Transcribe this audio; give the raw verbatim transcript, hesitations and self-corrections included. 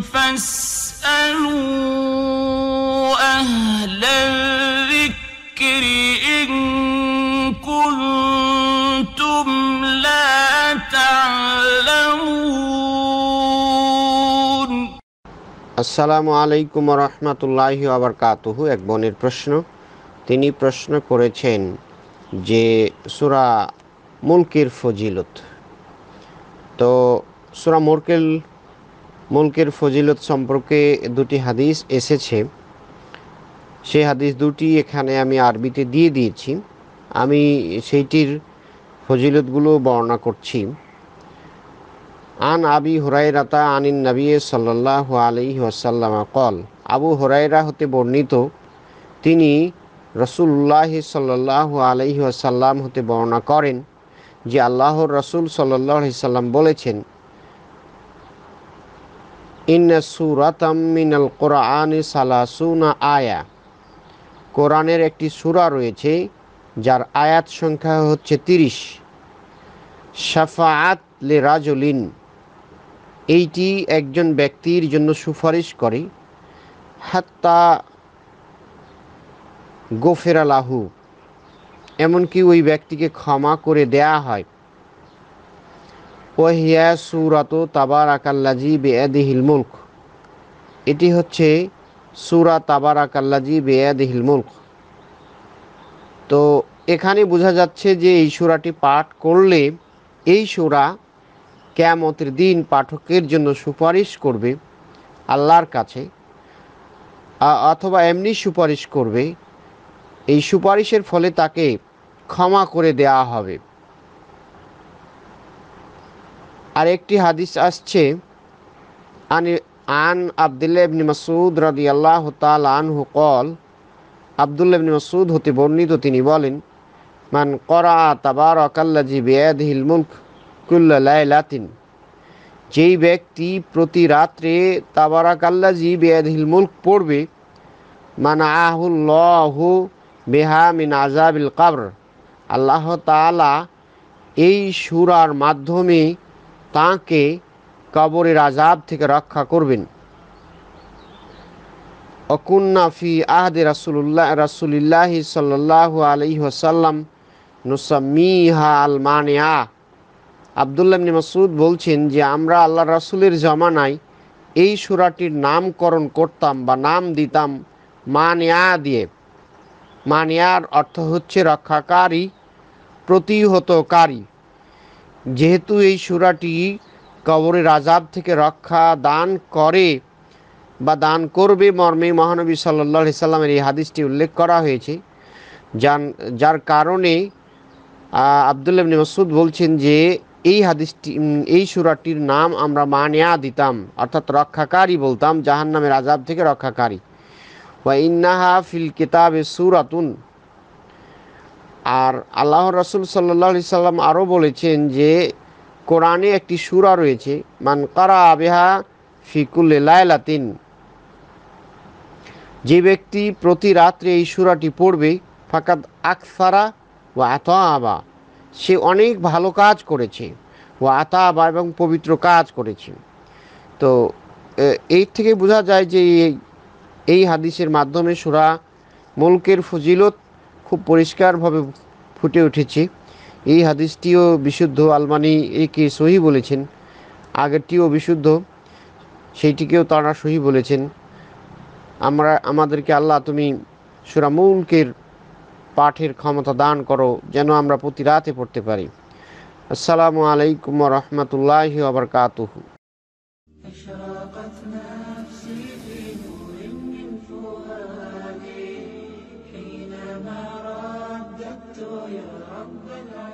فاسألوا أهل الذكر إن كنتم لا تعلمون আসসালামু আলাইকুম ওয়া রাহমাতুল্লাহি ওয়া বারাকাতুহু। এক বোনের প্রশ্ন, তিনি প্রশ্ন করেছেন যে সূরা মুলকের ফজিলত। তো সূরা মুলকের মুলকের ফজিলত সম্পর্কে দুটি হাদিস এসেছে, সেই হাদিস দুটি এখানে আমি আরবিতে দিয়ে দিয়েছি। আমি সেইটির ফজিলতগুলো বর্ণনা করছি। আন আবি হুরায়রাতা আনিন নবী সাল্লাল্লাহু আলাইহি ওয়াসাল্লাম কল, আবু হুরায়রা হতে বর্ণিত, তিনি রাসূলুল্লাহ সাল্লাল্লাহু আলাইহি ওয়াসাল্লাম হতে বর্ণনা করেন যে আল্লাহর রাসূল সাল্লাল্লাহু আলাইহি সাল্লাম বলেছেন, ইন্না সূরাতাম মিনাল কোরআনি সালাসুনা আয়া, কোরআনের একটি সূরা রয়েছে যার আয়াত সংখ্যা হচ্ছে তিরিশ। শাফাআত লিরাজুলিন, এইটি একজন ব্যক্তির জন্য সুপারিশ করে। হাত্তা গফিরা লাহু, এমনকি ওই ব্যক্তিকে ক্ষমা করে দেয়া হয়। ওয়াহিয়া সূরাতু তাবারাকাল্লাজি বিয়াদিহিল মুলক, এটি হচ্ছে সূরা তাবারাকাল্লাজি বিয়াদিহিল মুলক। তো এখানে বোঝা যাচ্ছে যে এই সূরাটি পাঠ করলে এই সূরা কিয়ামতের দিন পাঠকের জন্য সুপারিশ করবে আল্লাহর কাছে, অথবা এমনি সুপারিশ করবে। এই সুপারিশের ফলে তাকে ক্ষমা করে দেয়া হবে। আর একটি হাদিস আসছে, আন আব্দুল্লাহ ইবনে মাসউদ রাদিয়াল্লাহু তাআলা আনহু কল, আব্দুল্লাহ ইবনে মাসউদ হতে বর্ণিত তিনি বলেন, মান করা তাবারাকাল্লাজি বিয়াদিহিল মুলক কুল্লা লাইলাতিন, যেই ব্যক্তি প্রতি রাত্রে তাবারাকাল্লাজি বিয়াদিহিল মুলক পড়বে, মানাআহুল্লাহু বিহা মিন আযাবিল কবর, আল্লাহ তাআলা এই সূরার মাধ্যমে তাকে কবরের আযাব থেকে রক্ষা করবেন। অকুন্না ফি আহদি রাসূলুল্লাহ রাসূলিল্লাহি সাল্লাল্লাহু আলাইহি ওয়াসাল্লাম নুসাম্মিহা আল মানিআ, আব্দুল্লাহ ইবনে মাসউদ বলছেন যে আমরা আল্লাহর রাসূলের জামানায় এই সূরাটির নামকরণ করতাম বা নাম দিতাম মানিয়া দিয়ে। মানিয়ার অর্থ হচ্ছে রক্ষাকারী, প্রতিহতকারী। যেহেতু এই সূরাটি কবরের আযাব থেকে রক্ষা দান করে বা দান করবে মর্মে মহানবী সাল্লাল্লাহু আলাইহি সাল্লামের এই হাদিসটি উল্লেখ করা হয়েছে, যার কারণে আব্দুল্লাহ ইবনে মাসউদ বলছেন যে এই হাদিসটি এই সূরাটির নাম আমরা মানিয়া দিতাম, অর্থাৎ রক্ষাকারী বলতাম, জাহান্নামের আযাব থেকে রক্ষাকারী। ওয়া ইন্নাহা ফিল কিতাবে সূরাতুন, আর আল্লাহ রাসূল সাল্লাল্লাহু আলাইহি সাল্লাম আরও বলেছেন যে কোরআনে একটি সূরা রয়েছে, মান কারা বিহা ফি কুল্লি লাইলাতিন, যে ব্যক্তি প্রতি রাত্রে এই সূরাটি পড়বে, ফাকাদ আকসারা ওয়া আতাবা, সে অনেক ভালো কাজ করেছে, ওয়া আতাবা এবং পবিত্র কাজ করেছে। তো এই থেকে বোঝা যায় যে এই হাদিসের মাধ্যমে সূরা মুলকের ফজিলত খুব পরিষ্কারভাবে ফুটে উঠেছে। এই হাদিসটিও বিশুদ্ধ, আলমানি একে সহি বলেছেন, আগেরটিও বিশুদ্ধ, সেইটিকেও তারা সহি বলেছেন। আমরা আমাদেরকে আল্লাহ তুমি সূরা মুলকের পাঠের ক্ষমতা দান করো, যেন আমরা প্রতি রাতে পড়তে পারি। আসসালামু আলাইকুম ওয়া রাহমাতুল্লাহি ওয়া বারাকাতুহু। حينما رددت يا رب العالمين